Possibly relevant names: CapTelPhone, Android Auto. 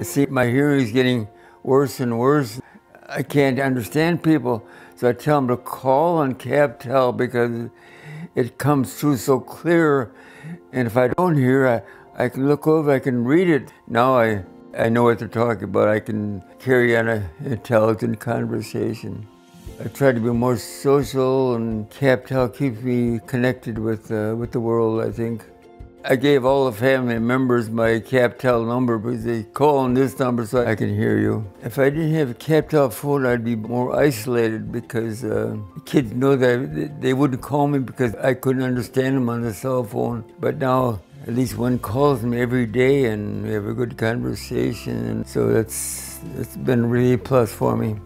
See, my hearing is getting worse and worse. I can't understand people, so I tell them to call on CapTel because it comes through so clear. And if I don't hear, I can look over, I can read it. Now I know what they're talking about. I can carry on an intelligent conversation. I try to be more social, and CapTel keeps me connected with the world, I think. I gave all the family members my CapTel number because they call on this number so I can hear you. If I didn't have a CapTel phone, I'd be more isolated because kids know that they wouldn't call me because I couldn't understand them on the cell phone. But now at least one calls me every day and we have a good conversation. And so that's been really a plus for me.